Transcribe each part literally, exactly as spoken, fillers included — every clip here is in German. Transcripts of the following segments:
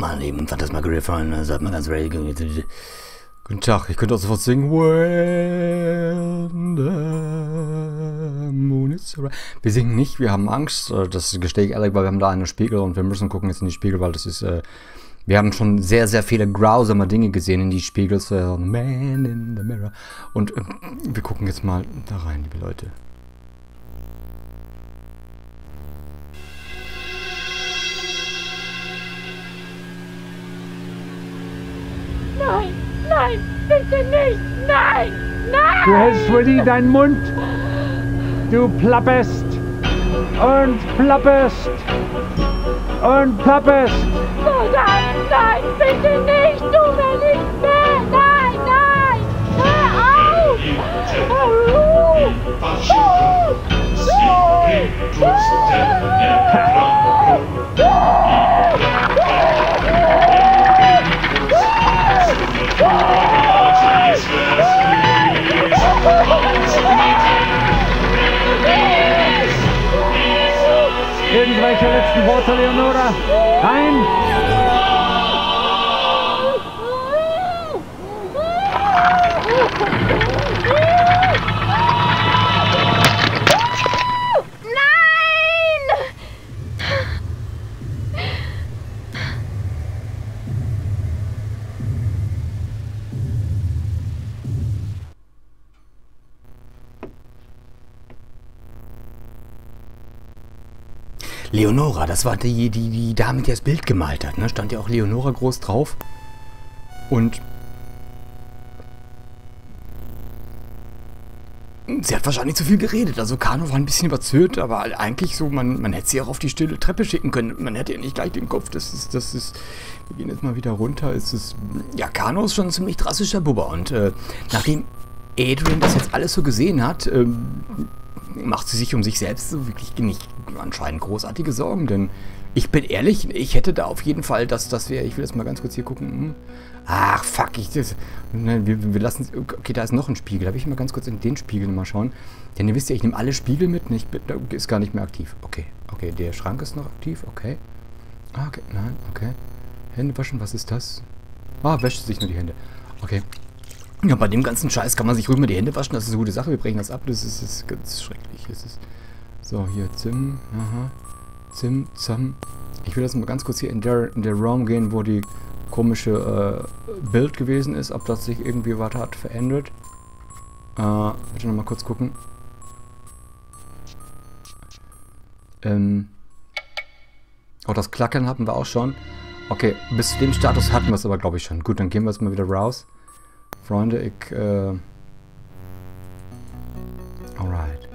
Mein lieben Phantasmagoria-Freunde, seid mal ganz ready. Guten Tag, ich könnte auch sofort singen. When the moon is right. Wir singen nicht, wir haben Angst. Das gestehe ich ehrlich, weil wir haben da einen Spiegel und wir müssen gucken jetzt in die Spiegel, weil das ist. Äh, wir haben schon sehr, sehr viele grausame Dinge gesehen in die Spiegel. Äh, Man in the Mirror. Und äh, wir gucken jetzt mal da rein, liebe Leute. Nein, nein, bitte nicht, nein, nein! Du hältst für die deinen Mund, du plappest und plappest und plappest. Oh nein, nein, bitte nicht, du willst nicht mehr, nein, nein, hör auf! Hallo! Oh, oh, oh, oh, oh, oh. Oh, irgendwelche letzten Worte, Leonora? Nein! Leonora, das war die, die, die Dame, die das Bild gemalt hat, ne? Stand ja auch Leonora groß drauf. Und sie hat wahrscheinlich zu viel geredet. Also Carno war ein bisschen überzöhnt, aber eigentlich so, man, man hätte sie auch auf die stille Treppe schicken können. Man hätte ja nicht gleich den Kopf. Das ist, das ist. Wir gehen jetzt mal wieder runter. Es ist. Ja, Carno ist schon ein ziemlich drastischer Bubber. Und äh, nachdem Adrienne das jetzt alles so gesehen hat, ähm, macht sie sich um sich selbst so wirklich nicht anscheinend großartige Sorgen, denn ich bin ehrlich, ich hätte da auf jeden Fall, dass das wäre, ich will jetzt mal ganz kurz hier gucken. Ach, fuck, ich das. Nein, wir, wir lassen, okay, da ist noch ein Spiegel, da will ich mal ganz kurz in den Spiegel mal schauen, denn ihr wisst ja, ich nehme alle Spiegel mit, nicht, da ist gar nicht mehr aktiv. Okay, okay, der Schrank ist noch aktiv, okay. Ah, okay, nein, okay. Hände waschen, was ist das? Ah, wäscht sich nur die Hände. Okay. Ja, bei dem ganzen Scheiß kann man sich ruhig mal die Hände waschen, das ist eine gute Sache, wir brechen das ab, das ist, das ist ganz schrecklich. Das ist so, hier, Zim, aha, Zim, Zam. Ich will jetzt mal ganz kurz hier in der, in der Raum gehen, wo die komische äh, Bild gewesen ist, ob das sich irgendwie was hat verändert. Äh, bitte nochmal kurz gucken. Ähm. Auch das Klackern hatten wir auch schon. Okay, bis zu dem Status hatten wir es aber, glaube ich, schon. Gut, dann gehen wir jetzt mal wieder raus. Freunde, ich, äh... alright.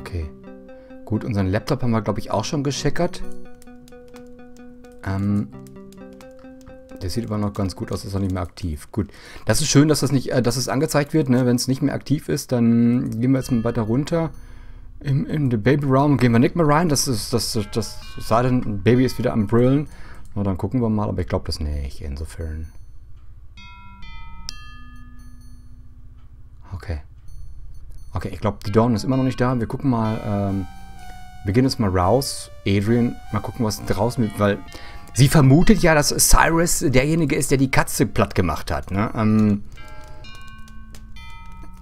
Okay. Gut, unseren Laptop haben wir, glaube ich, auch schon gecheckert. Ähm... Der sieht aber noch ganz gut aus, ist auch nicht mehr aktiv. Gut, das ist schön, dass das nicht, äh, dass es angezeigt wird, ne? Wenn es nicht mehr aktiv ist, dann gehen wir jetzt mal weiter runter. In, in den Baby-Raum gehen wir nicht mehr rein, das ist, das, das, das, das sei denn, ein Baby ist wieder am Brillen. Na, dann gucken wir mal, aber ich glaube das nicht, insofern... Okay. Okay, ich glaube, die Dawn ist immer noch nicht da. Wir gucken mal, ähm, wir gehen jetzt mal raus. Adrienne, mal gucken, was draußen mit, weil sie vermutet ja, dass Cyrus derjenige ist, der die Katze platt gemacht hat, ne? Ähm,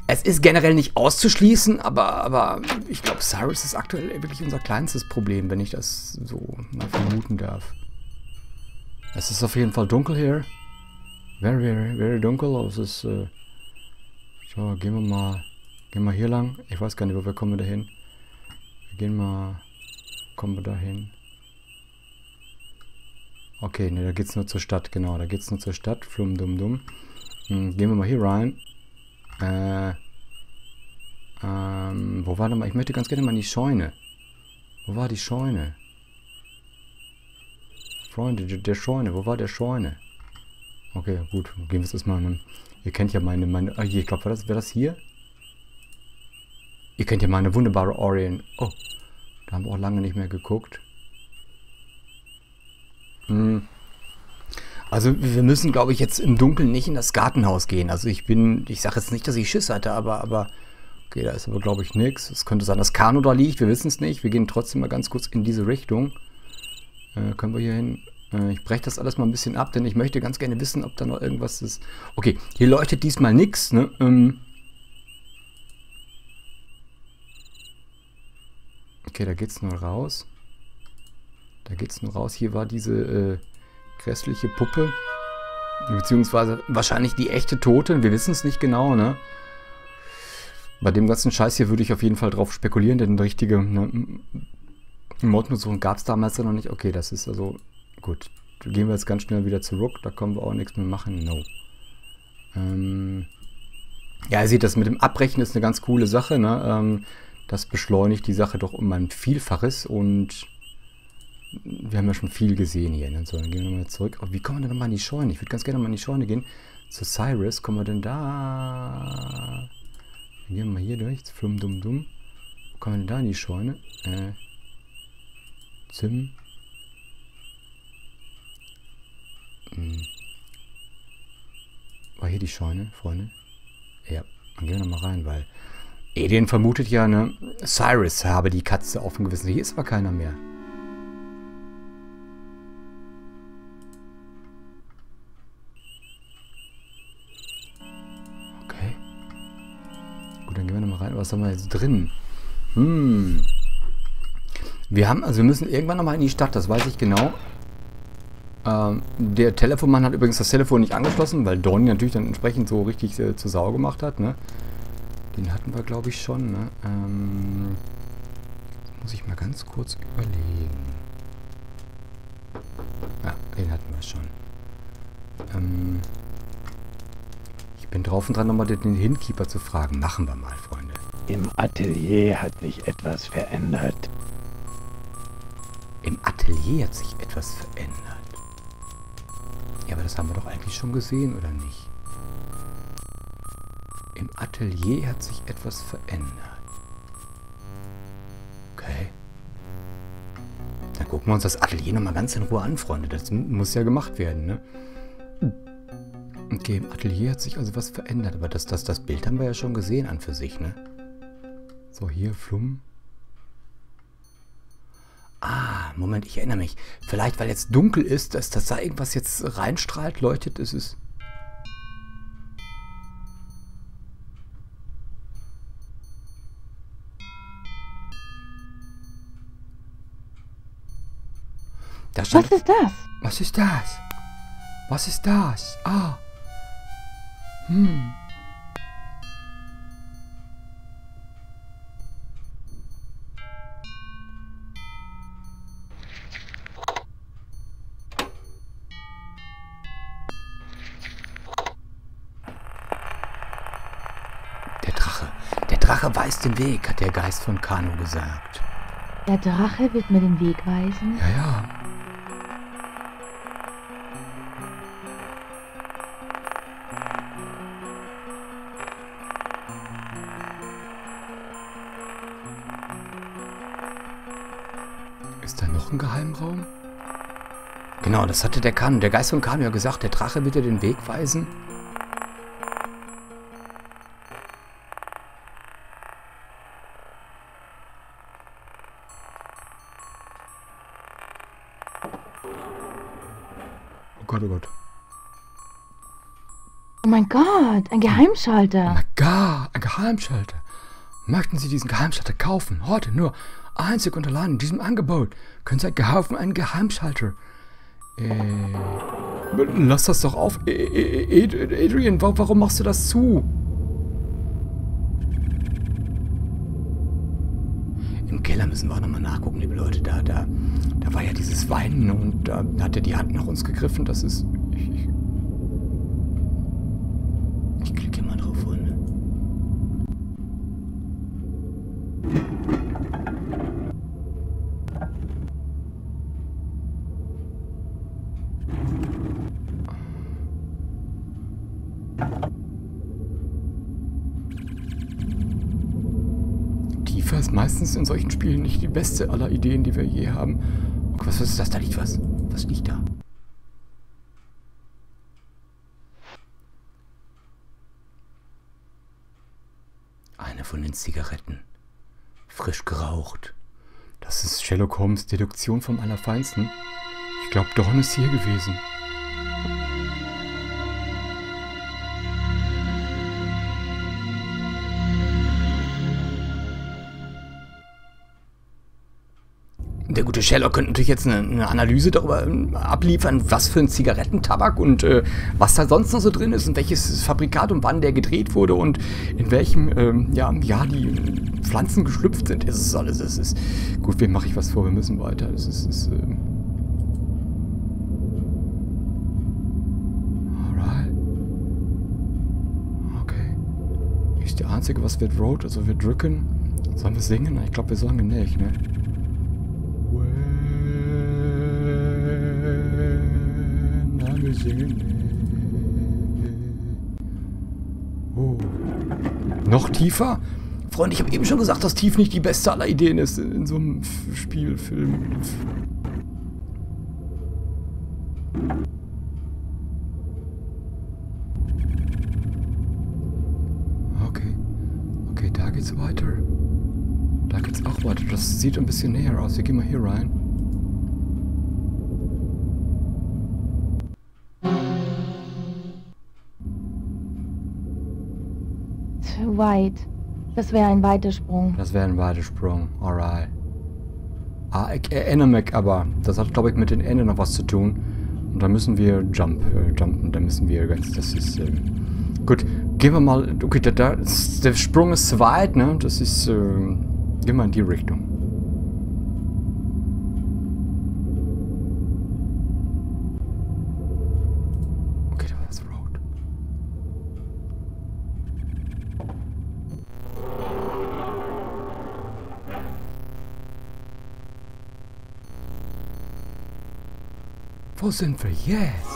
es ist generell nicht auszuschließen, aber, aber ich glaube, Cyrus ist aktuell wirklich unser kleinstes Problem, wenn ich das so mal vermuten darf. Es ist auf jeden Fall dunkel hier. Very, very, very dunkel. Es ist, äh, so, gehen wir mal, gehen wir hier lang. Ich weiß gar nicht, wo wir kommen wir da hin. Wir gehen mal, kommen wir da hin. Okay, ne, da geht's nur zur Stadt, genau, da geht's nur zur Stadt. Flum, dumm, dumm. Hm, gehen wir mal hier rein. Äh, ähm, wo war denn mal, ich möchte ganz gerne mal in die Scheune. Wo war die Scheune? Freunde, der Scheune, wo war der Scheune? Okay, gut, gehen wir es erstmal an. Ihr kennt ja meine, meine, oh je, ich glaube, wäre das, wär das hier? Ihr kennt ja meine wunderbare Orion. Oh, da haben wir auch lange nicht mehr geguckt. Hm. Also wir müssen, glaube ich, jetzt im Dunkeln nicht in das Gartenhaus gehen. Also ich bin, ich sage jetzt nicht, dass ich Schiss hatte, aber, aber, okay, da ist aber, glaube ich, nichts. Es könnte sein, dass Carno da liegt, wir wissen es nicht. Wir gehen trotzdem mal ganz kurz in diese Richtung. Äh, können wir hier hin? Ich breche das alles mal ein bisschen ab, denn ich möchte ganz gerne wissen, ob da noch irgendwas ist. Okay, hier leuchtet diesmal nichts, ne? Ähm okay, da geht's nur raus. Da geht's nur raus. Hier war diese äh, grässliche Puppe. Beziehungsweise wahrscheinlich die echte Tote. Wir wissen es nicht genau, ne? Bei dem ganzen Scheiß hier würde ich auf jeden Fall drauf spekulieren, denn eine richtige, ne, Morduntersuchung gab es damals ja noch nicht. Okay, das ist also... Gut, gehen wir jetzt ganz schnell wieder zurück. Da können wir auch nichts mehr machen. No. Ähm, ja, ihr seht, das mit dem Abbrechen ist eine ganz coole Sache. Ne? Ähm, das beschleunigt die Sache doch um ein Vielfaches. Und wir haben ja schon viel gesehen hier. Ne? So, dann gehen wir nochmal zurück. Oh, wie kommen wir denn nochmal in die Scheune? Ich würde ganz gerne nochmal in die Scheune gehen. Zu Cyrus, kommen wir denn da? Dann gehen wir mal hier durch. Flum, dumm, dumm. Wo kommen wir denn da in die Scheune? Äh, Zim. War hier die Scheune, Freunde? Ja, dann gehen wir nochmal rein, weil Eden vermutet ja, ne, Cyrus habe die Katze auf dem Gewissen. Hier ist aber keiner mehr. Okay. Gut, dann gehen wir nochmal rein. Was haben wir jetzt drin? Hm. Wir haben, also wir müssen irgendwann nochmal in die Stadt, das weiß ich genau. Ähm, der Telefonmann hat übrigens das Telefon nicht angeschlossen, weil Don natürlich dann entsprechend so richtig äh, zur Sau gemacht hat, ne? Den hatten wir, glaube ich, schon, ne? Ähm, muss ich mal ganz kurz überlegen. Ja, den hatten wir schon. Ähm, ich bin drauf und dran, nochmal den Hinkeeper zu fragen. Machen wir mal, Freunde. Im Atelier hat sich etwas verändert. Im Atelier hat sich etwas verändert. Ja, aber das haben wir doch eigentlich schon gesehen, oder nicht? Im Atelier hat sich etwas verändert. Okay. Dann gucken wir uns das Atelier nochmal ganz in Ruhe an, Freunde. Das muss ja gemacht werden, ne? Okay, im Atelier hat sich also was verändert. Aber das, das, das Bild haben wir ja schon gesehen an für sich, ne? So, hier, Flumm. Ah, Moment, ich erinnere mich. Vielleicht, weil jetzt dunkel ist, dass, dass da irgendwas jetzt reinstrahlt, leuchtet, ist es... Da stand, was ist das? Was ist das? Was ist das? Ah. Hm. Weist den Weg, hat der Geist von Kanu gesagt. Der Drache wird mir den Weg weisen? Ja, ja. Ist da noch ein Geheimraum? Genau, das hatte der Kanu, der Geist von Kanu ja gesagt, der Drache wird dir den Weg weisen. Oh Gott. Oh mein Gott, ein Geheimschalter. Oh mein Gott, ein Geheimschalter. Möchten Sie diesen Geheimschalter kaufen? Heute nur einzig und allein in diesem Angebot. Können Sie kaufen einen Geheimschalter? Äh, lass das doch auf. Adrienne, warum machst du das zu? Im Keller müssen wir auch nochmal nachgucken, liebe Leute. Da, da, da war ja dieses Weinen und da hat er die Hand nach uns gegriffen. Das ist... Ich, ich, ich klicke mal drauf, Freunde. Meistens in solchen Spielen nicht die beste aller Ideen, die wir je haben. Okay, was ist das? Da liegt was. Was liegt da? Eine von den Zigaretten. Frisch geraucht. Das ist Sherlock Holmes' Deduktion vom Allerfeinsten. Ich glaube, Dorn ist hier gewesen. Der gute Sherlock könnte natürlich jetzt eine, eine Analyse darüber abliefern, was für ein Zigarettentabak und äh, was da sonst noch so drin ist und welches Fabrikat und wann der gedreht wurde und in welchem ähm, ja, ja, die Pflanzen geschlüpft sind. Es ist alles, es ist... Gut, wem mache ich was vor? Wir müssen weiter. Es ist... Es ist ähm Alright. Okay. Ist der Einzige, was wir droht. Also wir drücken. Sollen wir singen? Ich glaube, wir sagen nicht, ne? Oh. Noch tiefer? Freund, ich habe eben schon gesagt, dass tief nicht die beste aller Ideen ist in so einem Spielfilm. Okay. Okay, da geht's weiter. Da geht's auch weiter. Das sieht ein bisschen näher aus. Wir gehen mal hier rein. Weit. Das wäre ein weiter Sprung. Das wäre ein weiter Sprung. Alright. Ah, ich erinnere mich aber. Das hat, glaube ich, mit den Enden noch was zu tun. Und da müssen wir jump, äh, jumpen. Da müssen wir ganz... Das ist... Äh, gut. Gehen wir mal... Okay, da, da, der Sprung ist weit, ne? Das ist... Äh, gehen wir in die Richtung. Wo sind wir jetzt?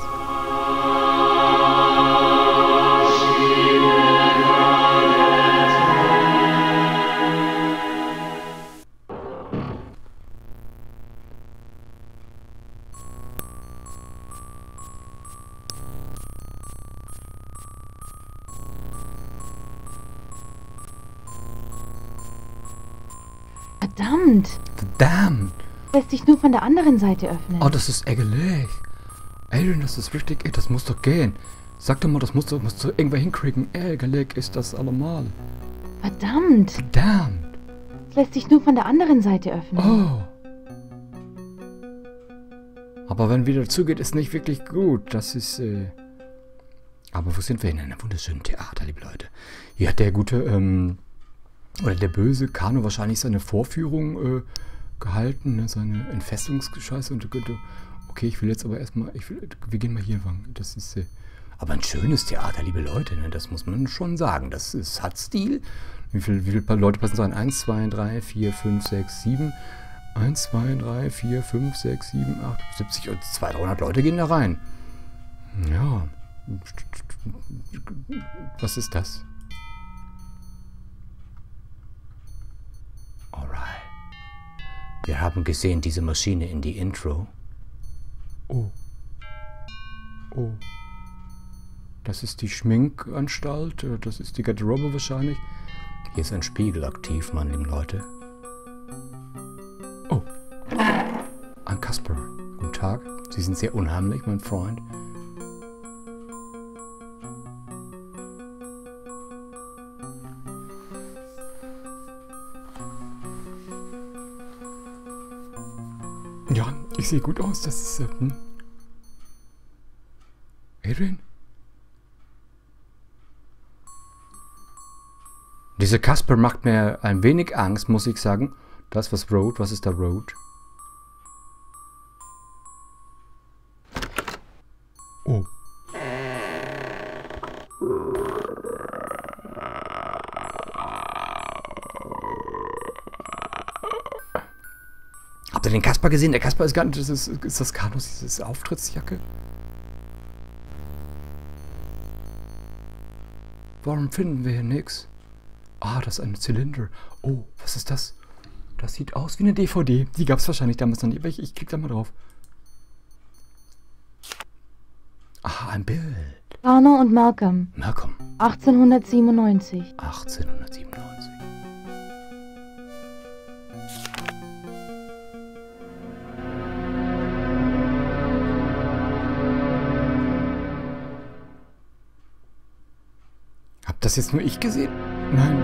Verdammt! Verdammt! Lässt sich nur von der anderen Seite öffnen. Oh, das ist ärgerlich. Adrienne, das ist richtig. Ey, das muss doch gehen. Sag doch mal, das muss doch, muss doch irgendwer hinkriegen. Ärgerlich ist das allemal. Verdammt. Verdammt. Das lässt sich nur von der anderen Seite öffnen. Oh. Aber wenn wieder zugeht, ist nicht wirklich gut. Das ist, äh... Aber wo sind wir? In einem wunderschönen Theater, liebe Leute. Hier hat der gute, ähm... oder der böse Carno wahrscheinlich seine Vorführung, äh... gehalten, ne? Seine Entfesselungsscheiße und okay, ich will jetzt aber erstmal, ich will, wir gehen mal hier lang. Das ist äh, aber ein schönes Theater, liebe Leute, ne? Das muss man schon sagen. Das ist, hat Stil. Wie viele, wie viele Leute passen so an? eins, zwei, drei, vier, fünf, sechs, sieben. eins, zwei, drei, vier, fünf, sechs, sieben, acht, siebzig und zweihundert Leute gehen da rein. Ja. Was ist das? Alright. Wir haben gesehen, diese Maschine in die Intro. Oh. Oh. Das ist die Schminkanstalt. Das ist die Garderobe wahrscheinlich. Hier ist ein Spiegel aktiv, meine lieben Leute. Oh. Ein Kasper. Guten Tag. Sie sind sehr unheimlich, mein Freund. Ich sehe gut aus, das ist... Äh, hm. Adrienne? Diese Kasper macht mir ein wenig Angst, muss ich sagen. Das, was Road, was ist da Road? Oh. Habt ihr den Kasper gesehen? Der Kasper ist gar nicht... Das ist, ist das Carnos, dieses Auftrittsjacke? Warum finden wir hier nichts? Ah, das ist ein Zylinder. Oh, was ist das? Das sieht aus wie eine D V D. Die gab es wahrscheinlich damals noch nicht. Ich, ich klicke da mal drauf. Ah, ein Bild. Warner und Malcolm. Malcolm. achtzehnhundertsiebenundneunzig. achtzehnhundertsiebenundneunzig. das jetzt nur ich gesehen? Nein.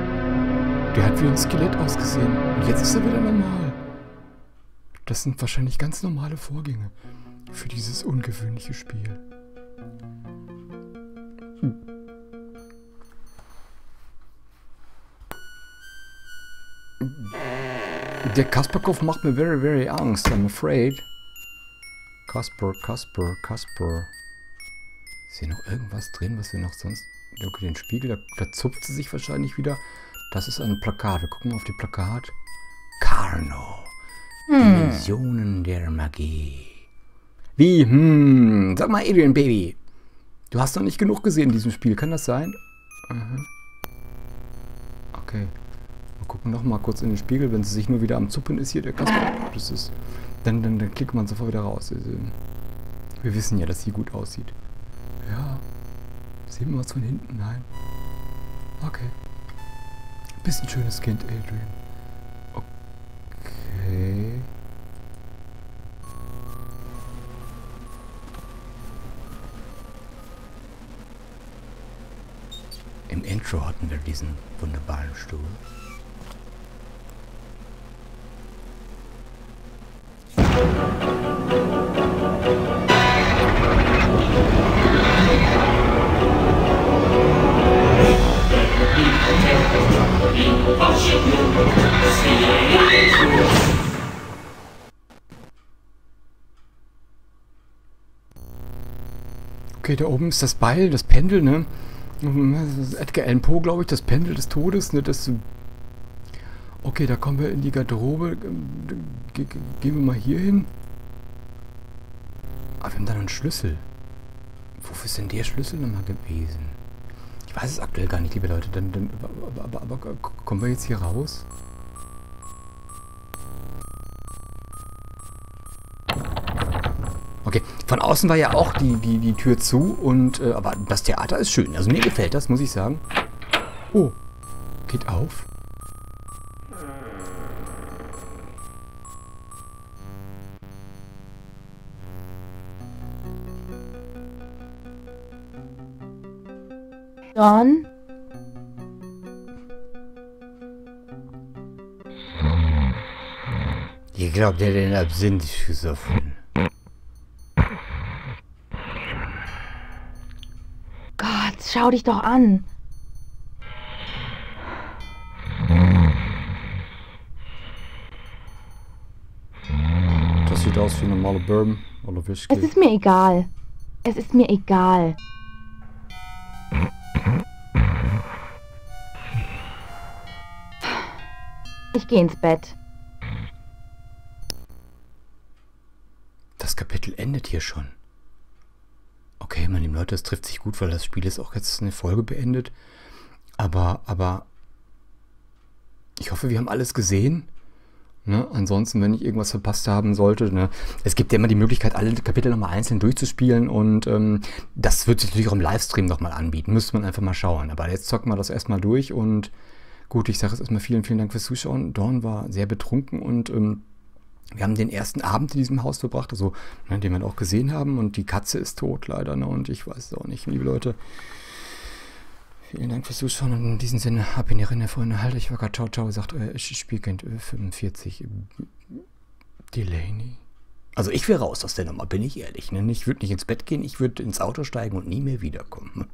Der hat wie ein Skelett ausgesehen. Und jetzt ist er wieder normal. Das sind wahrscheinlich ganz normale Vorgänge für dieses ungewöhnliche Spiel. Hm. Der Kasperkopf macht mir very, very Angst, I'm afraid. Kasper, Kasper, Kasper. Ist hier noch irgendwas drin, was wir noch sonst... Okay, den Spiegel, da, da zupft sie sich wahrscheinlich wieder. Das ist ein Plakat. Wir gucken mal auf die Plakat. Carno. Hm. Dimensionen der Magie. Wie? Hm. Sag mal, Adrienne, Baby. Du hast noch nicht genug gesehen in diesem Spiel. Kann das sein? Mhm. Okay. Wir gucken noch mal kurz in den Spiegel. Wenn sie sich nur wieder am Zuppen ist, hier der Kasper. Das ist... Dann, dann, dann klickt man sofort wieder raus. Wir wissen ja, dass sie gut aussieht. Ja. Sehen wir was von hinten? Nein. Okay. Bist ein schönes Kind, Adrienne. Okay. Im Intro hatten wir diesen wunderbaren Stuhl. Okay, da oben ist das Beil, das Pendel, ne? Das Edgar Allan Poe, glaube ich, das Pendel des Todes, ne? Das okay, da kommen wir in die Garderobe. Ge ge gehen wir mal hier hin. Ah, wir haben da noch einen Schlüssel. Wofür ist denn der Schlüssel nochmal gewesen? Ich weiß es aktuell gar nicht, liebe Leute. Dann, dann, aber, aber, aber, aber kommen wir jetzt hier raus? Okay, von außen war ja auch die, die, die Tür zu und... Äh, aber das Theater ist schön. Also mir gefällt das, muss ich sagen. Oh, geht auf. John? Ich glaube, der hat den Absinth gesoffen. Gott, schau dich doch an. Das sieht aus wie normale Bourbon oder Whisky. Es ist mir egal. Es ist mir egal. Ich gehe ins Bett. Das Kapitel endet hier schon. Okay, meine lieben Leute, das trifft sich gut, weil das Spiel ist auch jetzt eine Folge beendet. Aber, aber... Ich hoffe, wir haben alles gesehen. Ne? Ansonsten, wenn ich irgendwas verpasst haben sollte, ne? Es gibt ja immer die Möglichkeit, alle Kapitel nochmal einzeln durchzuspielen und ähm, das wird sich natürlich auch im Livestream nochmal anbieten. Müsste man einfach mal schauen. Aber jetzt zocken wir das erstmal durch und... Gut, ich sage jetzt erstmal vielen, vielen Dank fürs Zuschauen. Dawn war sehr betrunken und ähm, wir haben den ersten Abend in diesem Haus verbracht, also ne, den wir auch gesehen haben. Und die Katze ist tot, leider. Ne, und ich weiß es auch nicht, liebe Leute. Vielen Dank fürs Zuschauen und in diesem Sinne, ab in die Rinne, Freunde. Halt euch wacker, ciao, ciao, sagt euer Spielkind fünfundvierzig. Delaney. Also ich will raus aus der Nummer, bin ich ehrlich. Ne? Ich würde nicht ins Bett gehen, ich würde ins Auto steigen und nie mehr wiederkommen.